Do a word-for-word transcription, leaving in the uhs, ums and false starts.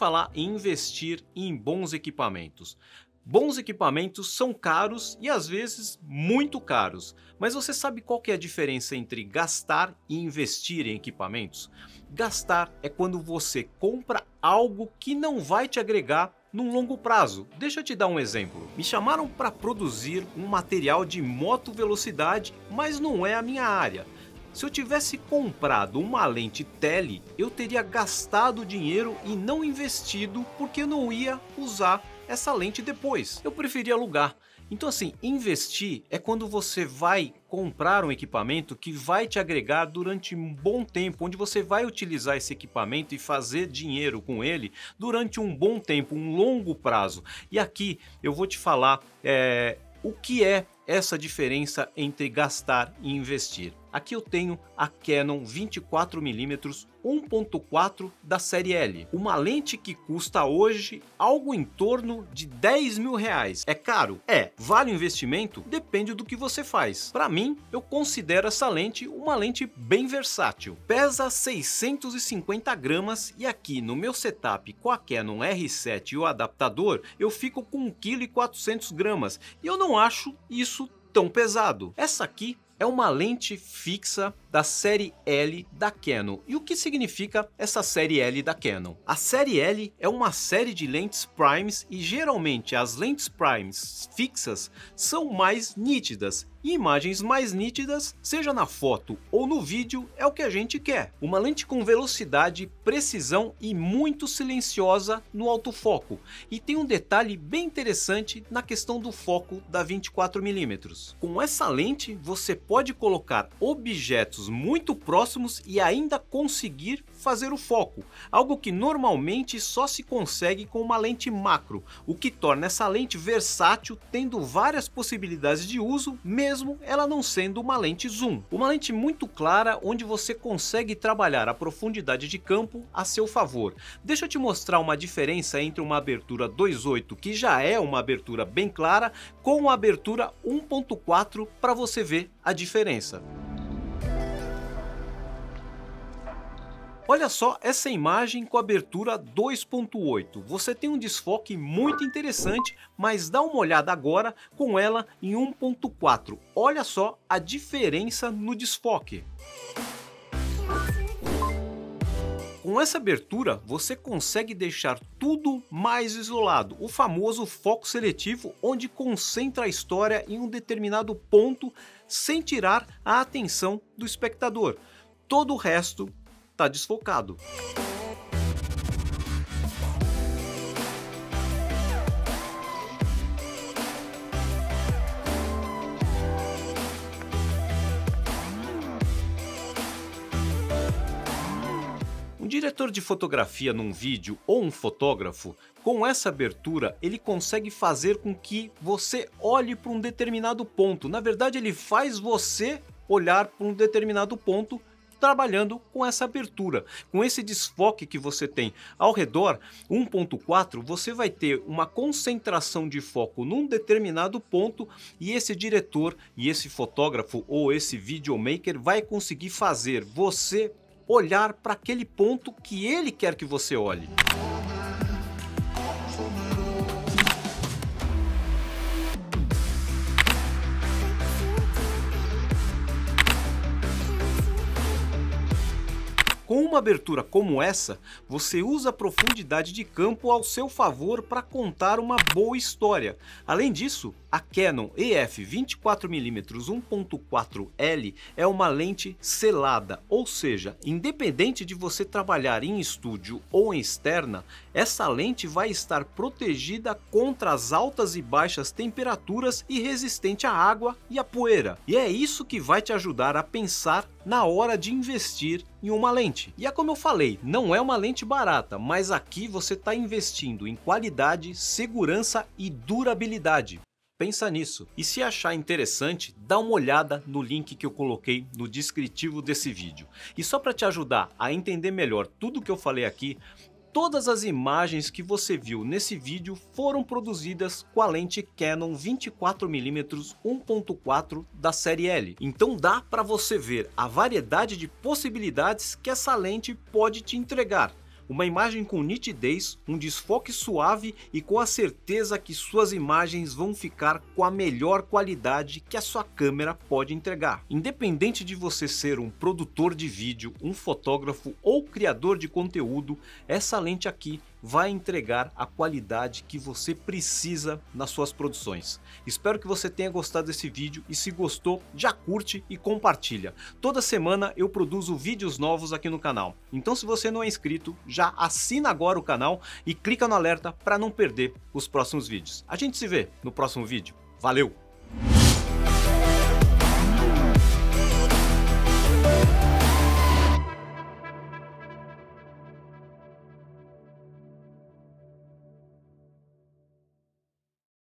falar em investir em bons equipamentos. Bons equipamentos são caros e às vezes muito caros, mas você sabe qual que é a diferença entre gastar e investir em equipamentos? Gastar é quando você compra algo que não vai te agregar num longo prazo. Deixa eu te dar um exemplo. Me chamaram para produzir um material de moto velocidade, mas não é a minha área. Se eu tivesse comprado uma lente tele, eu teria gastado dinheiro e não investido porque eu não ia usar essa lente depois. Eu preferia alugar. Então assim, investir é quando você vai comprar um equipamento que vai te agregar durante um bom tempo, onde você vai utilizar esse equipamento e fazer dinheiro com ele durante um bom tempo, um longo prazo. E aqui eu vou te falar é, o que é essa diferença entre gastar e investir. Aqui eu tenho a Canon vinte e quatro milímetros um ponto quatro da série L. Uma lente que custa hoje algo em torno de dez mil reais. É caro? É. Vale o investimento? Depende do que você faz. Para mim, eu considero essa lente uma lente bem versátil. Pesa seiscentos e cinquenta gramas e aqui no meu setup com a Canon R sete e o adaptador, eu fico com um quilo e quatrocentas gramas. E eu não acho isso tão pesado. Essa aqui é uma lente fixa da série L da Canon. E o que significa essa série L da Canon? A série L é uma série de lentes primes e geralmente as lentes primes fixas são mais nítidas. E imagens mais nítidas, seja na foto ou no vídeo, é o que a gente quer. Uma lente com velocidade, precisão e muito silenciosa no autofoco. E tem um detalhe bem interessante na questão do foco da vinte e quatro milímetros. Com essa lente, você pode colocar objetos muito próximos e ainda conseguir fazer o foco, algo que normalmente só se consegue com uma lente macro, o que torna essa lente versátil, tendo várias possibilidades de uso, mesmo ela não sendo uma lente zoom. Uma lente muito clara, onde você consegue trabalhar a profundidade de campo a seu favor. Deixa eu te mostrar uma diferença entre uma abertura dois oito, que já é uma abertura bem clara, com a abertura um ponto quatro para você ver a diferença. Olha só essa imagem com abertura dois ponto oito, você tem um desfoque muito interessante, mas dá uma olhada agora com ela em um ponto quatro, olha só a diferença no desfoque. Com essa abertura, você consegue deixar tudo mais isolado, o famoso foco seletivo, onde concentra a história em um determinado ponto, sem tirar a atenção do espectador. Todo o resto tá desfocado. Um diretor de fotografia num vídeo ou um fotógrafo, com essa abertura, ele consegue fazer com que você olhe para um determinado ponto. Na verdade, ele faz você olhar para um determinado ponto trabalhando com essa abertura, com esse desfoque que você tem ao redor. Um ponto quatro, você vai ter uma concentração de foco num determinado ponto e esse diretor e esse fotógrafo ou esse videomaker vai conseguir fazer você olhar para aquele ponto que ele quer que você olhe. Com uma abertura como essa, você usa a profundidade de campo ao seu favor para contar uma boa história. Além disso, a Canon E F vinte e quatro milímetros um ponto quatro L é uma lente selada, ou seja, independente de você trabalhar em estúdio ou em externa, essa lente vai estar protegida contra as altas e baixas temperaturas e resistente à água e à poeira. E é isso que vai te ajudar a pensar na hora de investir em uma lente. E é como eu falei, não é uma lente barata, mas aqui você está investindo em qualidade, segurança e durabilidade. Pensa nisso. E se achar interessante, dá uma olhada no link que eu coloquei no descritivo desse vídeo. E só para te ajudar a entender melhor tudo que eu falei aqui, todas as imagens que você viu nesse vídeo foram produzidas com a lente Canon vinte e quatro milímetros um ponto quatro da série L. Então dá para você ver a variedade de possibilidades que essa lente pode te entregar. uma imagem com nitidez, um desfoque suave e com a certeza que suas imagens vão ficar com a melhor qualidade que a sua câmera pode entregar. Independente de você ser um produtor de vídeo, um fotógrafo ou criador de conteúdo, essa lente aqui vai entregar a qualidade que você precisa nas suas produções. Espero que você tenha gostado desse vídeo e, se gostou, já curte e compartilha. Toda semana eu produzo vídeos novos aqui no canal, então se você não é inscrito, já assina agora o canal e clica no alerta para não perder os próximos vídeos. A gente se vê no próximo vídeo. Valeu!